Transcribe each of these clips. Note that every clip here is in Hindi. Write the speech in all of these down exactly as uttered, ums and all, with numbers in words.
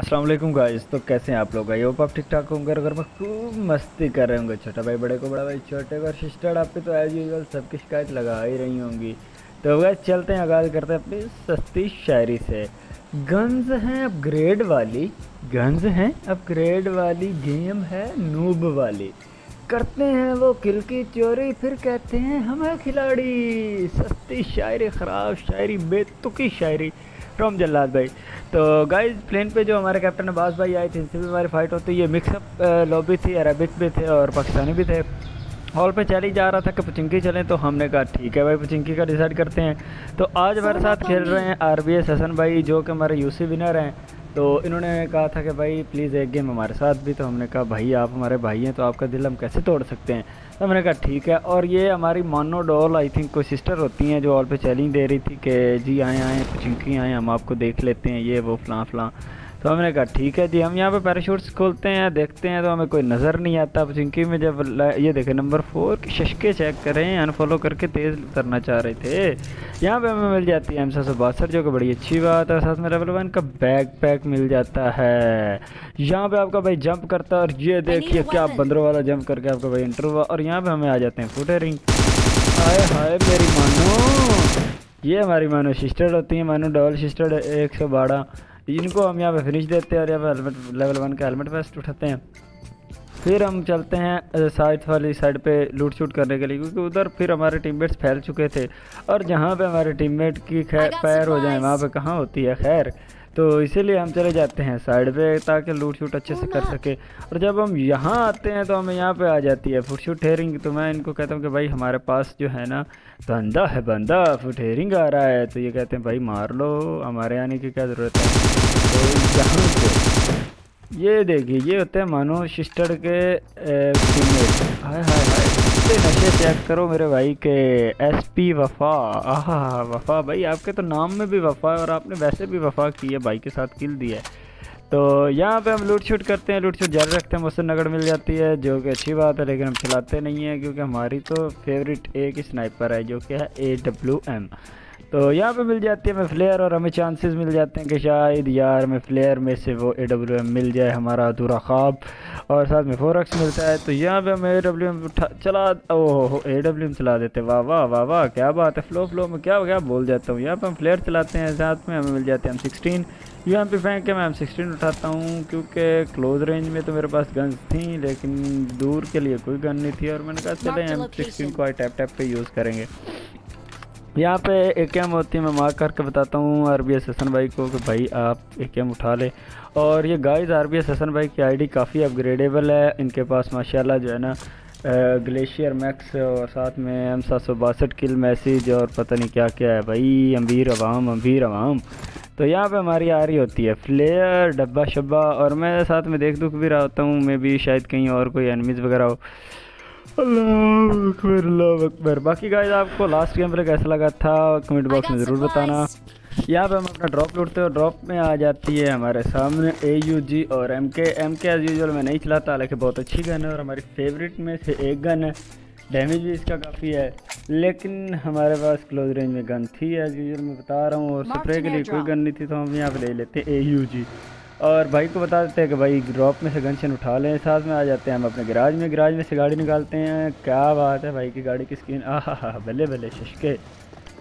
अस्सलाम वालेकुम गाइस। तो कैसे हैं आप लोग? आई होप आप ठीक ठाक होंगे। अगर मैं खूब मस्ती कर रहे होंगे, छोटा भाई बड़े को, बड़ा भाई छोटे को, और सिस्टर आप पे तो एज यूजल सबकी शिकायत लगा ही रही होंगी। तो गाइस चलते हैं, आगाज़ करते हैं अपनी सस्ती शायरी से। गन्ज हैं अपग्रेड वाली, गन्ज हैं अपग्रेड वाली, गेम है नूब वाली, करते हैं वो किल की चोरी, फिर कहते हैं हमें खिलाड़ी। सस्ती शायरी, ख़राब शायरी, बेतुकी शायरी फ्रॉम जल्लाद भाई। तो गाइज प्लेन पे जो हमारे कैप्टन अब्बास भाई आए थे, इनसे भी हमारी फ़ाइट होती है। ये मिक्सअप लॉबी थी, अरबिक भी थे और पाकिस्तानी भी थे। हॉल पे चली जा रहा था कि पुचिंकी चलें, तो हमने कहा ठीक है भाई पुचिंकी का डिसाइड करते हैं। तो आज हमारे साथ खेल रहे हैं आरबीएस हसन भाई, जो कि हमारे यूसी विनर हैं। तो इन्होंने कहा था कि भाई प्लीज़ एक गेम हमारे साथ भी। तो हमने कहा भाई आप हमारे भाई हैं, तो आपका दिल हम कैसे तोड़ सकते हैं। तो हमने कहा ठीक है। और ये हमारी मोनो डॉल आई थिंक कोई सिस्टर होती हैं, जो ऑल पे चैलेंज दे रही थी कि जी आएँ आएँ पुचिंकी आएँ, हम आपको देख लेते हैं, ये वो फलां फलां। तो हमने कहा ठीक है जी। हम यहाँ पे पैराशूट्स खोलते हैं, देखते हैं, तो हमें कोई नज़र नहीं आता। पुचिंकी में जब ये देखें नंबर फोर की शशके चेक करें, अनफॉलो करके तेज़ उतरना चाह रहे थे। यहाँ पे हमें मिल जाती है एम सौ बासठ, जो कि बड़ी अच्छी बात है। और साथ में लेवल वन का बैक पैक मिल जाता है। यहाँ पे आपका भाई जंप करता है और ये देखिए क्या बंदरों वाला जंप करके आपका भाई इंटर हुआ। और यहाँ पर हमें आ जाते हैं फुटे रिंग। हाय हाय मेरी मानो, ये हमारी मानो सिस्टर होती है, मानो डॉल सिस्टर एक सौ बारह। इनको हम यहाँ पे फिनिश देते हैं और यहाँ पे हेलमेट लेवल वन का हेलमेट वेस्ट उठाते हैं। फिर हम चलते हैं साउथ वाली साइड पे लूट शूट करने के लिए, क्योंकि उधर फिर हमारे टीममेट्स फैल चुके थे। और जहाँ पे हमारे टीममेट की खैर पैर हो जाए वहाँ पे कहाँ होती है खैर, तो इसीलिए हम चले जाते हैं साइड पे ताकि लूट शूट अच्छे से कर सके। और जब हम यहाँ आते हैं तो हमें यहाँ पे आ जाती है फुट शूट हेरिंग। तो मैं इनको कहता हूँ कि भाई हमारे पास जो है ना बंदा है, बंदा फुट हेरिंग आ रहा है। तो ये कहते हैं भाई मार लो, हमारे आने की क्या ज़रूरत है। तो यहाँ पे ये देखिए ये होते हैं मानो सिस्टर के टीममेट। हाय हाय हाय नशे चेक करो मेरे भाई के एस पी वफ़ा। आहा वफ़ा भाई, आपके तो नाम में भी वफ़ा है और आपने वैसे भी वफ़ा की है, भाई के साथ किल दिया है। तो यहाँ पे हम लूट शूट करते हैं, लूट शूट जारी रखते हैं। मुझसे नगड़ मिल जाती है जो कि अच्छी बात है, लेकिन हम चलाते नहीं हैं क्योंकि हमारी तो फेवरेट एक स्नाइपर है जो कि है ए डब्ल्यू एम। तो यहाँ पे मिल जाती है हमें फ्लेयर और हमें चांसेस मिल जाते हैं कि शायद यार हमें फ्लेयर में से वो ए डब्ल्यू एम मिल जाए, हमारा अधूरा ख्वाब। और साथ में फोरक्स मिलता है। तो यहाँ पे हम ए डब्ल्यू एम उठा चला, ओहो ए डब्ल्यू एम चला देते। वाह वाह वाह वाह क्या बात है, फ्लो फ्लो में क्या क्या बोल जाता हूँ। यहाँ पे हम फ्लेयर चलाते हैं, साथ में हमें मिल जाते हैं एम सिक्सटीन। यहाँ पे फेंक के मैं एम सिक्सटीन उठाता हूँ क्योंकि क्लोज रेंज में तो मेरे पास गन्स थी, लेकिन दूर के लिए कोई गन नहीं थी। और मैंने कहा चले एम सिक्सटीन को आई टैप टैप पर यूज़ करेंगे। यहाँ पे एक एम होती है, मैं मार्क करके बताता हूँ आरबीएस हसन भाई को कि भाई आप एक एम उठा ले। और ये गाइस आरबीएस हसन भाई की आईडी काफ़ी अपग्रेडेबल है, इनके पास माशाल्लाह जो है ना ग्लेशियर मैक्स और साथ में एम सात सौ बासठ किल मैसेज और पता नहीं क्या क्या है भाई, अमीर अवाम अमीर अवाम। तो यहाँ पे हमारी आ रही होती है फ्लेयर डब्बा शब्बा, और मैं साथ में देख दुख भी रहा होता हूँ, मैं भी शायद कहीं और कोई एनिमीज़ वगैरह हो। अल्लाह अकबर अल्लाह अकबर। बाकी गाइस आपको लास्ट गेम पर कैसा लगा था कमेंट बॉक्स में ज़रूर बताना। यहाँ पे हम अपना ड्रॉप लूटते हैं और ड्रॉप में आ जाती है हमारे सामने ए यू जी और एम के। एम के एज यूजल मैं नहीं चलाता, हालांकि बहुत अच्छी गन है और हमारी फेवरेट में से एक गन है, डैमेज भी इसका काफ़ी है, लेकिन हमारे पास क्लोज रेंज में गन थी एज यूजल मैं बता रहा हूँ। और स्प्रे के लिए कोई गन नहीं थी, तो हम यहाँ पर ले लेते हैं ए यू जी और भाई को बता देते हैं कि भाई ड्रॉप में से गनशन उठा लें। साथ में आ जाते हैं हम अपने गैराज में, गैराज में से गाड़ी निकालते हैं। क्या बात है भाई की गाड़ी की स्किन, आहा हा भले भले शशके।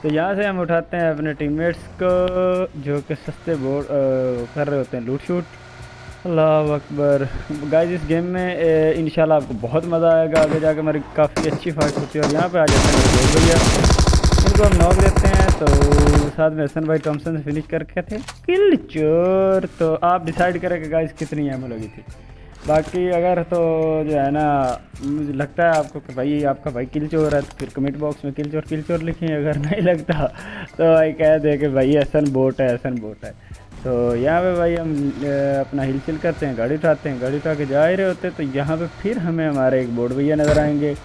तो यहाँ से हम उठाते हैं अपने टीममेट्स को जो कि सस्ते बोर्ड कर रहे होते हैं लूट शूट। अल्लाह अकबर। गाइस इस गेम में इंशाल्लाह आपको बहुत मज़ा आएगा, आगे जाके हमारी काफ़ी अच्छी फाइट होती है। और यहाँ पर आ जाते हैं मेरे भैया, इनको हम नॉक देते हैं। तो साथ में हसन भाई टॉमसन से फिनिश करके थे किल चोर। तो आप डिसाइड करें कि गाइस कितनी एमो लगी थी। बाकी अगर तो जो है ना मुझे लगता है आपको कि भाई आपका भाई किल चोर है, तो फिर कमेंट बॉक्स में किल चोर किल चोर लिखें। अगर नहीं लगता तो भाई कह दे कि भाई हसन बोट है, हसन बोट है। तो यहाँ पे भाई हम अपना हिलचिल करते हैं, गाड़ी उठाते हैं, गाड़ी उठा के जा रहे होते। तो यहाँ पर फिर हमें हमारे एक बोट भैया नज़र आएंगे,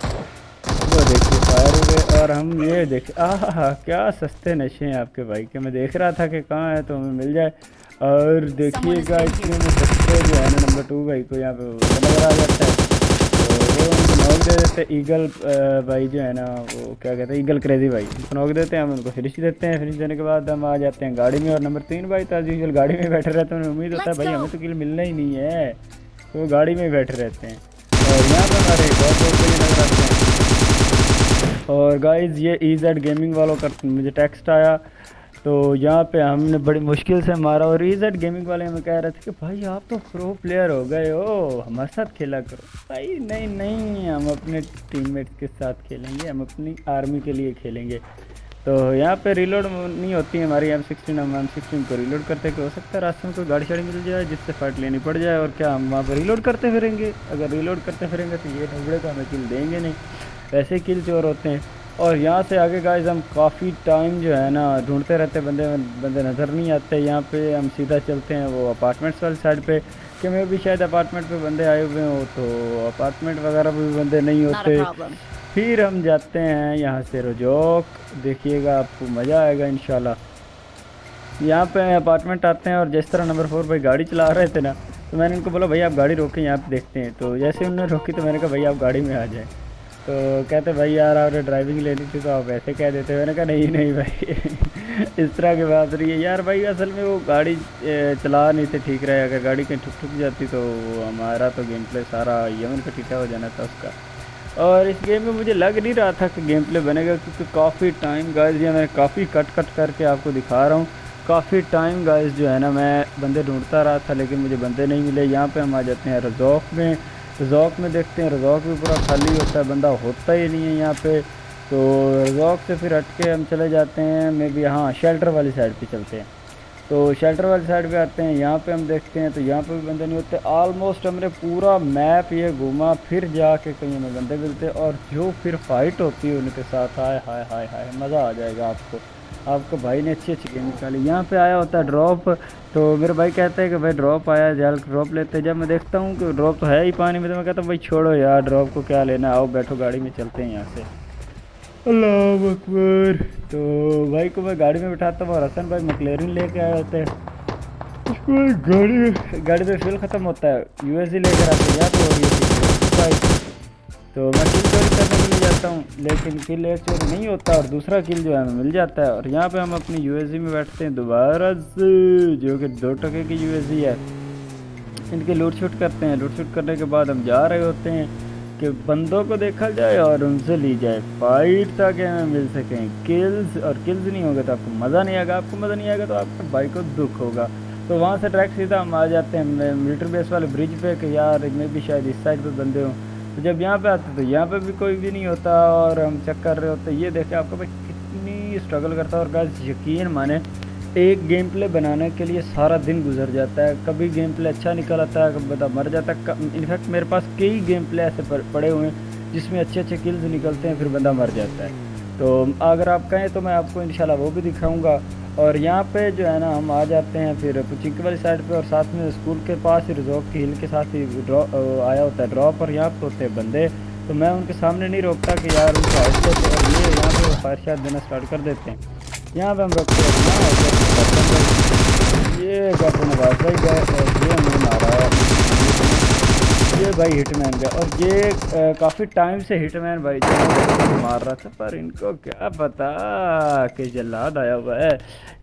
और हम ये देख आहा क्या सस्ते नशे हैं आपके भाई के। मैं देख रहा था कि कहाँ है तो हमें मिल जाए। और देखिएगा इतने में सस्ते जो है ना नंबर टू भाई को यहाँ पे नजर आ जाता है। तो नोक दे देते ईगल भाई जो है ना वो क्या कहते हैं ईगल क्रेजी भाई, इसको नोक देते हैं, हम उनको फिनिश देते हैं। फिनिश देने के बाद हम आ जाते हैं गाड़ी में और नंबर तीन भाई तो यूजुअल गाड़ी में बैठे रहते हैं। उम्मीद होता है भाई हमें तो किल मिलना ही नहीं है तो गाड़ी में बैठे रहते हैं। और यहाँ पर हमारे बहुत बहुत नजर आते हैं। और गाइज़ ये ईजेड गेमिंग वालों का मुझे टेक्स्ट आया तो यहाँ पे हमने बड़ी मुश्किल से मारा और ईजेड गेमिंग वाले हमें कह रहे थे कि भाई आप तो प्रो प्लेयर हो गए हो, हमारे साथ खेला करो। भाई नहीं नहीं, हम अपने टीममेट्स के साथ खेलेंगे, हम अपनी आर्मी के लिए खेलेंगे। तो यहाँ पे रीलोड नहीं होती है हमारी एम सिक्सटीन हम एम सिक्सटीन को रीलोड करते हैं कि हो सकता है रास्ते में कोई गाड़ी शाड़ी मिल जाए जिससे फाइट लेनी पड़ जाए। और क्या हम वहाँ पर रीलोड करते फिरेंगे? अगर रीलोड करते फिरेंगे तो ये ढूंढे तो हमें किल देंगे नहीं, वैसे किल चोर होते हैं। और यहाँ से आगे गाइज हम काफ़ी टाइम जो है ना ढूंढते रहते, बंदे बंदे नज़र नहीं आते। यहाँ पे हम सीधा चलते हैं वो अपार्टमेंट्स वाली साइड पे कि मैं भी शायद अपार्टमेंट पे बंदे आए हुए हों, तो अपार्टमेंट वगैरह भी बंदे नहीं होते। फिर हम जाते हैं यहाँ से रोजोक, देखिएगा आपको मज़ा आएगा इंशाल्लाह। यहाँ पर अपार्टमेंट आते हैं और जिस तरह नंबर फोर भाई गाड़ी चला रहे थे ना तो मैंने उनको बोला भाई आप गाड़ी रोकें यहाँ पर देखते हैं। तो जैसे उन्होंने रोकी तो मैंने कहा भाई आप गाड़ी में आ जाएँ, तो कहते भाई यार आपने ड्राइविंग लेनी थी तो आप ऐसे कह देते। मैंने कहा नहीं नहीं भाई इस तरह की बात रही है यार। भाई असल में वो गाड़ी चला नहीं थे ठीक रहे, अगर गाड़ी कहीं ठुक ठुक जाती तो हमारा तो गेम प्ले सारा यमन का टीठा हो जाना था उसका। और इस गेम में मुझे लग नहीं रहा था कि गेम प्ले बनेगा क्योंकि काफ़ी टाइम गाइज ये मैं काफ़ी कट कट करके आपको दिखा रहा हूँ। काफ़ी टाइम गाइज जो है ना मैं बंदे ढूंढता रहा था लेकिन मुझे बंदे नहीं मिले। यहाँ पर हम आ जाते हैं रजौक में, रजौक में देखते हैं रजौक भी पूरा खाली होता है, बंदा होता ही नहीं है यहाँ पे। तो रजौक से फिर हट के हम चले जाते हैं मे बी हाँ शेल्टर वाली साइड पे चलते हैं। तो शेल्टर वाली साइड पे आते हैं, यहाँ पे हम देखते हैं तो यहाँ पे भी बंदे नहीं होते। आलमोस्ट हमने पूरा मैप ये घूमा फिर जाके कहीं हमें बंदे मिलते और जो फिर फाइट होती है उनके साथ आए हाय हाय हाय मज़ा आ जाएगा आपको। आपको भाई ने अच्छी अच्छी गेम निकाली। यहाँ पे आया होता है ड्रॉप, तो मेरे भाई कहते हैं कि भाई ड्रॉप आया जल ड्रॉप लेते। जब मैं देखता हूँ कि ड्रॉप तो है ही पानी में तो मैं कहता हूँ भाई छोड़ो यार ड्रॉप को क्या लेना, आओ बैठो गाड़ी में चलते हैं यहाँ से। अल्लाह अकबर। तो भाई को मैं गाड़ी में बिठाता हूँ और हसन भाई मकलेरिन लेके आए होते हैं, उसको गाड़ी गाड़ी में फ्यूल ख़त्म होता है यू एस डी लेकर आते हैं। यहाँ तो तो मैं किल चोरी करने के लिए जाता हूँ लेकिन किल एक चोरी नहीं होता और दूसरा किल जो है हमें मिल जाता है। और यहाँ पे हम अपनी यूएसजी में बैठते हैं दोबारा जो कि दो टके की यूएसजी है, इनके लूट शूट करते हैं। लूट शूट करने के बाद हम जा रहे होते हैं कि बंदों को देखा जाए और उनसे ली जाए फाइट ताकि हमें मिल सकें किल्स। और किल्स नहीं होगा तो आपको मज़ा नहीं आएगा, आपको मज़ा नहीं आएगा तो आपके भाई को दुख होगा। तो वहाँ से डायरेक्ट सीधा हम आ जाते हैं मिलिट्री बेस वाले ब्रिज पे कि यार इनमें भी शायद इस साइड पर बंदे हों। तो जब यहाँ पे आते तो यहाँ पे भी कोई भी नहीं होता और हम चेक कर रहे होते। ये देखें आपको भाई कितनी स्ट्रगल करता है। और गाइस यकीन माने एक गेम प्ले बनाने के लिए सारा दिन गुजर जाता है, कभी गेम प्ले अच्छा निकल आता है कभी बता मर जाता है। इनफैक्ट मेरे पास कई गेम प्ले ऐसे पड़े हुए हैं जिसमें अच्छे अच्छे किल्स निकलते हैं फिर बंदा मर जाता है। तो अगर आप कहें तो मैं आपको इंशाल्लाह वो भी दिखाऊँगा। और यहाँ पे जो है ना हम आ जाते हैं फिर पुचिंकी वाली साइड पे और साथ में स्कूल के पास ही रिजॉर्ट की हिल के साथ ही आया होता है ड्रॉप और यहाँ पे होते हैं बंदे। तो मैं उनके सामने नहीं रोकता कि यार उनके आहिस्ते और ये यहाँ पे फायर शाट देना स्टार्ट कर देते हैं। यहाँ पे हम रोकते हैं, ये कैप्टन आवाज भाई गए और ये हमें मारा ये भाई हिटमैन गए और ये काफ़ी टाइम से हिटमैन भाई मार रहा था पर इनको क्या पता कि जल्लाद आया हुआ है।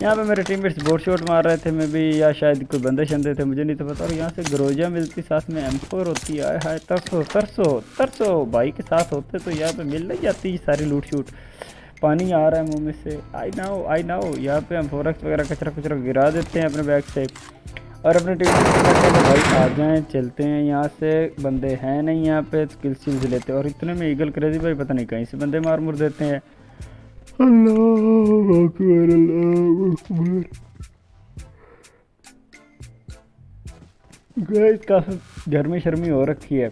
यहाँ पे मेरे टीममेट्स बोर्ड शॉट मार रहे थे मैं भी या शायद कोई बंदे शंदे थे मुझे नहीं तो पता। और यहाँ से ग्रोजा मिलती साथ में एम फोर होती है, हाय तरसो तरसो तरसो भाई के साथ होते तो यहाँ पे मिल नहीं जाती सारी लूट शूट। पानी आ रहा है मुँह में से आई नाओ आई नाओ। यहाँ पे हम फोर एक्स वगैरह कचरा कचरा गिरा देते हैं अपने बैग से और अपने टीम भाई आ जाएँ चलते हैं। यहाँ से बंदे हैं नहीं, यहाँ पे स्किल स्किल्स लेते हैं और इतने में ईगल क्रेजी भाई पता नहीं कहीं से बंदे मार मुर देते हैं। अल्लाह अकबर अल्लाह अकबर। गाइस काफ़ी गर्मी शर्मी हो रखी है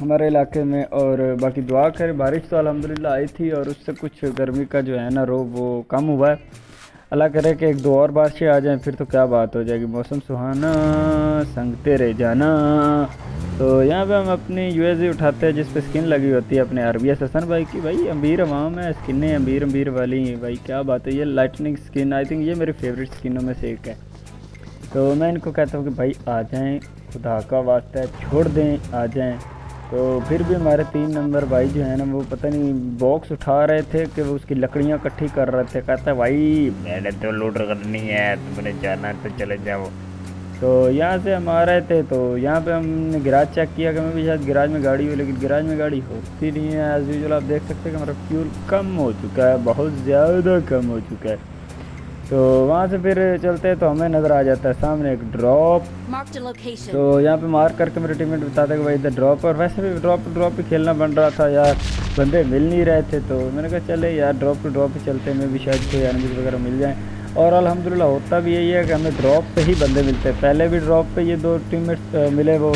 हमारे इलाके में और बाकी दुआ करे बारिश तो अल्हम्दुलिल्लाह आई थी और उससे कुछ गर्मी का जो है ना रोब वो कम हुआ है। अल्लाह करे कि एक दो और बारिशें आ जाएं फिर तो क्या बात हो जाएगी। मौसम सुहाना संगते रह जाना। तो यहाँ पे हम अपनी यूएसजी उठाते हैं जिस पे स्किन लगी होती है अपने आरबीएस हसन भाई की। भाई अमीर अवाम है, स्किनें अमीर अमीर वाली हैं भाई क्या बात है। ये लाइटनिंग स्किन आई थिंक ये मेरी फेवरेट स्किनों में से एक है। तो मैं इनको कहता हूँ कि भाई आ जाएँ खुदा का वास्ता है छोड़ दें आ जाएँ। तो फिर भी हमारे तीन नंबर भाई जो है ना वो पता नहीं बॉक्स उठा रहे थे कि वो उसकी लकड़ियाँ इकट्ठी कर रहे थे। कहता भाई मैंने तो लूट करनी है, तुमने जाना है तो चले जाओ। तो यहाँ से हम आ रहे थे, तो यहाँ पे हमने गिराज चेक किया कि मैं भी शायद गिराज में गाड़ी हो, लेकिन गिराज में गाड़ी होती नहीं है। एज यूजुअल आप देख सकते हैं कि हमारा फ्यूल कम हो चुका है, बहुत ज़्यादा कम हो चुका है। तो वहाँ से फिर चलते हैं तो हमें नज़र आ जाता है सामने एक ड्रॉप। तो यहाँ पे मार्क करके मेरे टीममेट बताते हैं कि भाई इधर ड्रॉप, और वैसे भी ड्रॉप टू ड्रॉप ही खेलना बन रहा था यार, बंदे मिल नहीं रहे थे। तो मैंने कहा चले यार ड्रॉप टू ड्रॉप ही चलते हैं, मैं भी शायद कोई एनिमीज वगैरह मिल जाए। और अल्हम्दुलिल्लाह होता भी यही है कि हमें ड्रॉप पे ही बंदे मिलते हैं। पहले भी ड्रॉप पे ये दो टीममेट्स मिले, वो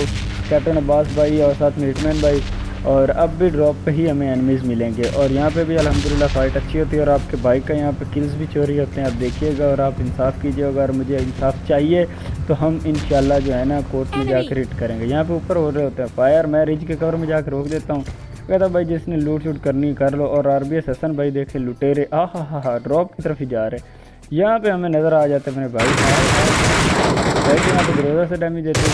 कैप्टन अब्बास भाई और साथ में हिटमैन भाई, और अब भी ड्रॉप पे ही हमें एनिमीज़ मिलेंगे। और यहाँ पे भी अल्हम्दुलिल्लाह फाइट अच्छी होती है, और आपके भाई का यहाँ पे किल्स भी चोरी होते हैं। आप देखिएगा और आप इंसाफ कीजिएगा, अगर मुझे इंसाफ चाहिए तो हम इंशाल्लाह जो है ना कोर्ट में जाकर हिट करेंगे। यहाँ पे ऊपर हो रहे होते हैं फायर, मैं रिज के कवर में जाकर रोक देता हूँ। कहता भाई जिसने लूट शूट करनी कर लो। और आर बी एस हसन भाई देखे लुटेरे आ हा हा हा ड्रॉप की तरफ ही जा रहे। यहाँ पे हमें नज़र आ जाते हैं मेरे भाई यहाँ पे ग्रोजर से डैमेज देते हैं।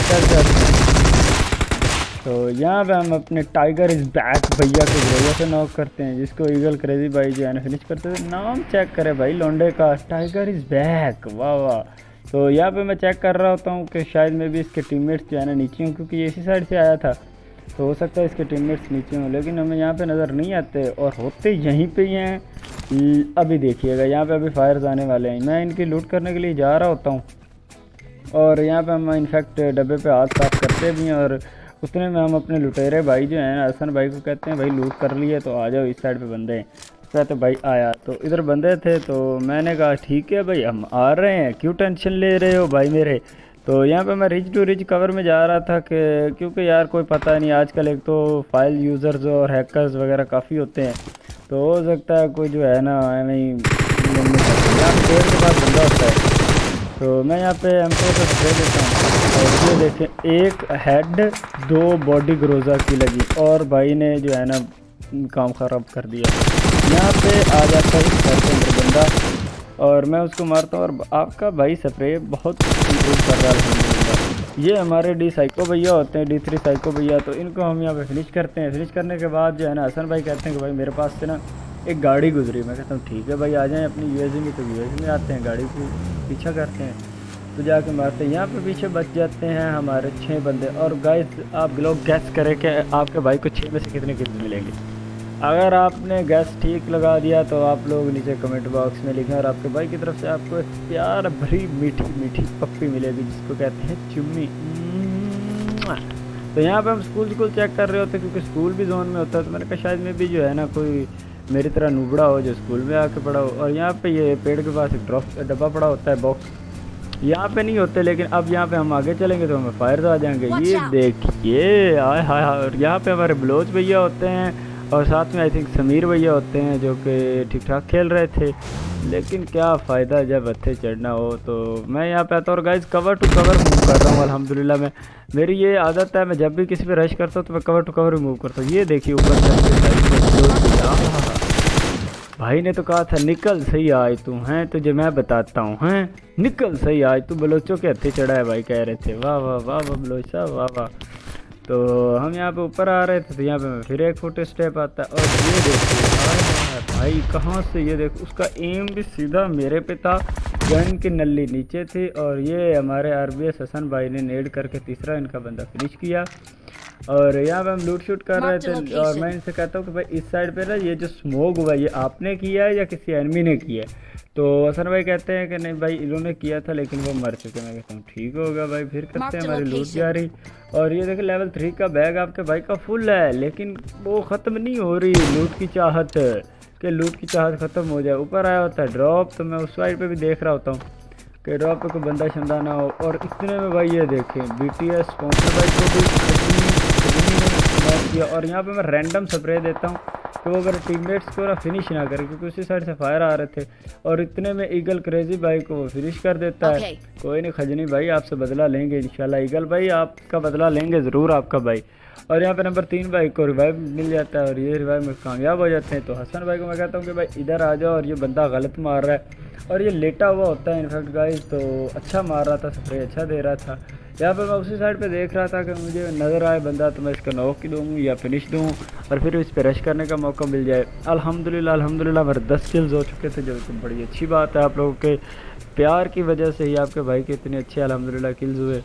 तो यहाँ पे हम अपने टाइगर इज बैक भैया को ग्रोजर से नॉक करते हैं, जिसको ईगल क्रेजी भाई जो है ना फिनिश करते थे। नाम चेक करें भाई लौंडे का, टाइगर इज बैक, वाह वाह। तो यहाँ पे मैं चेक कर रहा होता हूँ कि शायद मैं भी इसके टीममेट्स जो है ना नीचे हूँ, क्योंकि इसी साइड से आया था तो हो सकता है इसके टीममेट्स नीचे हों, लेकिन हमें यहाँ पे नज़र नहीं आते और होते यहीं पे ही हैं। अभी देखिएगा यहाँ पे अभी फायर्स आने वाले हैं, मैं इनकी लूट करने के लिए जा रहा होता हूँ। और यहाँ पे हम इनफैक्ट डब्बे पे हाथ साफ करते भी हैं, और उतने में हम अपने लुटेरे भाई जो हैं हसन भाई को कहते हैं भाई लूट कर ली है तो आ जाओ इस साइड पे बंदे हैं। कहते भाई आया, तो इधर बंदे थे। तो मैंने कहा ठीक है भाई हम आ रहे हैं, क्यों टेंशन ले रहे हो भाई मेरे। तो यहाँ पे मैं रिज टू रिज कवर में जा रहा था कि क्योंकि यार कोई पता नहीं आजकल, एक तो फाइल यूज़र्स और हैकर्स वगैरह काफ़ी होते हैं, तो हो सकता है कोई जो है ना नहीं देर के बाद बंदा होता है। तो मैं यहाँ पे एमको तो दे देता हूँ, और ये देखें एक हेड दो बॉडी ग्रोजा की लगी और भाई ने जो है ना काम ख़राब कर दिया। यहाँ पे आ जाता है इस घर के अंदर बंदा और मैं उसको मारता हूँ, और आपका भाई स्प्रे बहुत इंप्रूव कर रहा है। ये हमारे डी साइको भैया होते हैं, डी थ्री साइको भैया, तो इनको हम यहाँ पे फिनिश करते हैं। फिनिश करने के बाद जो है ना हसन भाई कहते हैं कि भाई मेरे पास से ना एक गाड़ी गुजरी। मैं कहता हूँ ठीक है भाई आ जाएं अपनी यूएसबी में, तो यूएसबी में आते हैं, गाड़ी को पीछा करते हैं तो जाके मारते हैं। यहाँ पे पीछे बच जाते हैं हमारे छः बंदे। और गाइस आप लोग गैस करें कि आपके भाई को छः में से कितने किल्स मिलेंगे। अगर आपने गैस ठीक लगा दिया तो आप लोग नीचे कमेंट बॉक्स में लिखें, और आपके भाई की तरफ से आपको एक प्यार भरी मीठी मीठी पप्पी मिलेगी जिसको कहते हैं चुम्मी। तो यहाँ पे हम स्कूल स्कूल चेक कर रहे होते हैं क्योंकि स्कूल भी जोन में होता है। तो मैंने कहा शायद मैं भी जो है ना कोई मेरी तरह नूबड़ा हो जो स्कूल में आके पड़ा हो। और यहाँ पे ये पेड़ के पास एक ड्रॉप डब्बा पड़ा होता है, बॉक्स यहाँ पे नहीं होते, लेकिन अब यहाँ पे हम आगे चलेंगे तो हमें फायर आ जाएंगे। ये देखिए हाय हाय। और यहाँ पे हमारे बलोच भैया होते हैं और साथ में आई थिंक समीर भैया होते हैं जो कि ठीक ठाक खेल रहे थे, लेकिन क्या फ़ायदा जब अच्छे चढ़ना हो। तो मैं यहाँ पे आता हूँ और guys cover to cover move कर रहा हूँ। अल्हम्दुलिल्लाह मैं मेरी ये आदत है, मैं जब भी किसी पे रश करता हूँ तो मैं कवर टू कवर मूव करता हूँ। ये देखिए ऊपर भाई ने तो कहा था निकल सही आज तू हैं, तुझे मैं बताता हूँ हैं, निकल सही आज तू बलोचों के हथे चढ़ा है भाई कह रहे थे। वाह वाह वाह वाह बलोच साहब वाह वाह। तो हम यहाँ पे ऊपर आ रहे थे तो यहाँ पे मैं फिर एक फुट स्टेप आता है और ये देखिए भाई कहाँ से, ये देखो उसका एम भी सीधा मेरे पे था, गन की नली नीचे थी। और ये हमारे आरबीएस हसन भाई ने नेड करके तीसरा इनका बंदा फिनिश किया। और यहाँ पे हम लूट शूट कर रहे थे और मैं इनसे कहता हूँ कि भाई इस साइड पे ना ये जो स्मोक हुआ ये आपने किया है या किसी एनिमी ने किया है। तो हसन भाई कहते हैं कि नहीं भाई इन्होंने किया था लेकिन वो मर चुके। मैं कहता हूँ ठीक होगा भाई फिर करते हैं, हमारी लूट जा रही। और ये देखिए लेवल थ्री का बैग आपके भाई का फुल है, लेकिन वो ख़त्म नहीं हो रही लूट की चाहत कि लूट की चाहत ख़त्म हो जाए। ऊपर आया होता है ड्रॉप, तो मैं उस साइड पे भी देख रहा होता हूँ कि ड्रॉप पे कोई बंदा शंदा ना हो। और इतने में भाई ये देखें बी टी एस स्पॉन्सर भाई को भी किया। और यहाँ पे मैं रैंडम स्प्रे देता हूँ तो अगर टीममेट्स को ना फिनिश ना करे क्योंकि उसी साइड से फायर आ रहे थे। और इतने में ईगल क्रेजी भाई को वो फिनिश कर देता है। कोई नहीं खजनी भाई आपसे बदला लेंगे इंशाल्लाह, ईगल भाई आपका बदला लेंगे ज़रूर आपका भाई। और यहाँ पे नंबर तीन भाई को रिवाइव मिल जाता है और ये रिवाइव में कामयाब हो जाते हैं। तो हसन भाई को मैं कहता हूँ कि भाई इधर आ जाओ, और ये बंदा गलत मार रहा है और ये लेटा हुआ होता है इनफैक्ट गाइज, तो अच्छा मार रहा था स्प्रे अच्छा दे रहा था। यहाँ पर मैं उसी साइड पे देख रहा था कि मुझे नज़र आए बंदा तो मैं इसका नॉक दूँ या फिनिश दूँ और फिर इस पर रश करने का मौका मिल जाए। अल्हम्दुलिल्लाह अल्हम्दुलिल्लाह मेरे दस किल्स हो चुके थे, जो कि बड़ी अच्छी बात है। आप लोगों के प्यार की वजह से ही आपके भाई के इतने अच्छे अल्हम्दुलिल्लाह किल्स हुए।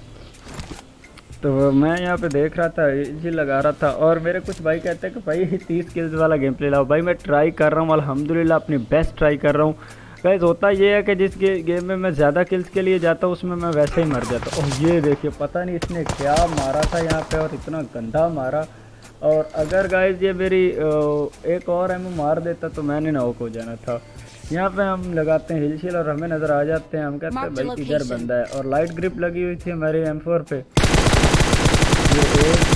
तो मैं यहाँ पे देख रहा था, जी लगा रहा था और मेरे कुछ भाई कहते हैं कि भाई तीस किल्स वाला गेम प्ले लाओ। भाई मैं ट्राई कर रहा हूँ अल्हम्दुलिल्लाह, अपनी बेस्ट ट्राई कर रहा हूँ। गाइस होता ये है कि जिस गे, गेम में मैं ज़्यादा किल्स के लिए जाता हूँ उसमें मैं वैसे ही मर जाता हूँ। और ये देखिए पता नहीं इसने क्या मारा था यहाँ पर और इतना गंदा मारा। और अगर गाइस ये मेरी एक और एमो मार देता तो मैंने नॉक हो जाना था। यहाँ पे हम लगाते हैं हिल शील और हमें नज़र आ जाते हैं। हम कहते हैं भाई इधर बंदा है और लाइट ग्रिप लगी हुई थी हमारे एम फोर पे। ये एक,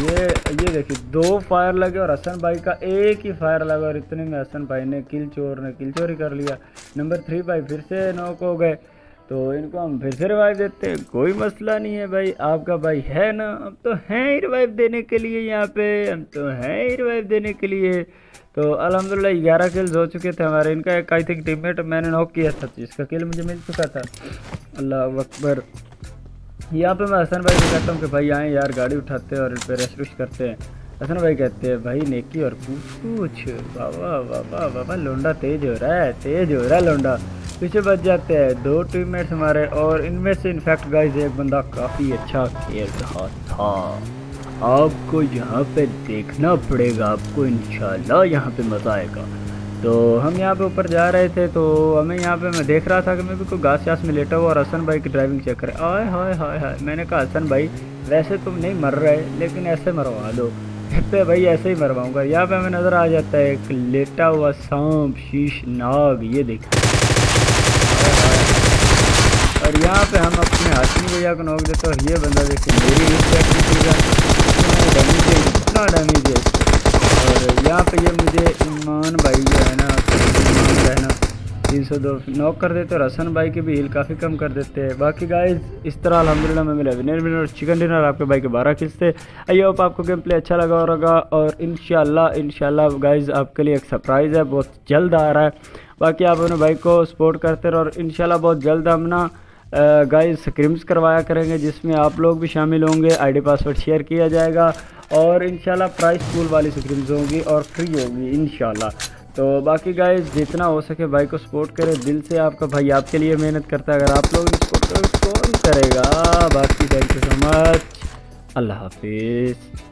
ये ये देखिए दो फायर लगे और हसन भाई का एक ही फायर लगा और इतने में हसन भाई ने किल चोर ने किल चोरी कर लिया। नंबर थ्री भाई फिर से नॉक हो गए, तो इनको हम फिर से रिवाइव देते हैं। कोई मसला नहीं है भाई, आपका भाई है ना, हम तो हैं रिवाइव देने के लिए। यहाँ पे हम तो हैं रिवाइव देने के लिए। तो अल्हम्दुलिल्लाह ग्यारह किल्स हो चुके थे हमारे। इनका एक आई थिंक टीममेट मैंने नॉक किया था जिसका किल मुझे मिल चुका था। अल्लाह अकबर। यहाँ पे मैं हसन भाई को कहता हूँ कि भाई आएँ यार गाड़ी उठाते हैं और इन पर रेस रुश करते हैं। हसन भाई कहते हैं भाई नेकी और पूछ बाबा बाबा बाबा लोंडा तेज हो रहा है, तेज हो रहा है लोंडा। पीछे बच जाते हैं दो टीममेट्स हमारे और इनमें से इनफैक्ट गाइस एक बंदा काफ़ी अच्छा खेल रहा था। आपको यहाँ पे देखना पड़ेगा, आपको इंशाल्लाह यहाँ पे मज़ा आएगा। तो हम यहाँ पे ऊपर जा रहे थे तो हमें यहाँ पे मैं देख रहा था कि मैं भी कोई घास शास में लेटा हुआ और हसन भाई की ड्राइविंग चेक करे। आए हाय हाय हाय, मैंने कहा हसन भाई वैसे तुम नहीं मर रहे लेकिन ऐसे मरवा दो। कहते भाई ऐसे ही मरवाऊँगा। यहाँ पर हमें नज़र आ जाता है एक लेटा हुआ सांप शीशनाग, ये देखा। और यहाँ पे हम अपने हाशमी भैया को नॉक देते हैं और ये बंदा देखिए मेरी डैमेज है, इतना डैमेज है। और यहाँ पे ये मुझे ईमान भाई जो है ना है ना तीन सौ दो नॉक कर देते और हसन भाई की भी हिल काफ़ी कम कर देते हैं। बाकी गाइस इस तरह अल्हम्दुलिल्लाह में मेरे विनर विनर और चिकन डिनर आपके भाई के बारह किस्ते। आई होप आपको गेम प्ले अच्छा लगा होगा और इंशाल्लाह इंशाल्लाह गाइस आपके लिए एक सरप्राइज़ है, बहुत जल्द आ रहा है। बाकी आप अपने भाई को सपोर्ट करते रहो और इंशाल्लाह बहुत जल्द हम ना गाइस uh, स्क्रिम्स करवाया करेंगे जिसमें आप लोग भी शामिल होंगे। आईडी पासवर्ड शेयर किया जाएगा और इंशाल्लाह प्राइस पूल वाली स्क्रिम्स होंगी और फ्री होगी इंशाल्लाह। तो बाकी गाइस जितना हो सके भाई को सपोर्ट करें दिल से, आपका भाई आपके लिए मेहनत करता है। अगर आप लोग इसको कौन करेगा। बाकी थैंक यू सो मच, अल्लाह हाफिज़।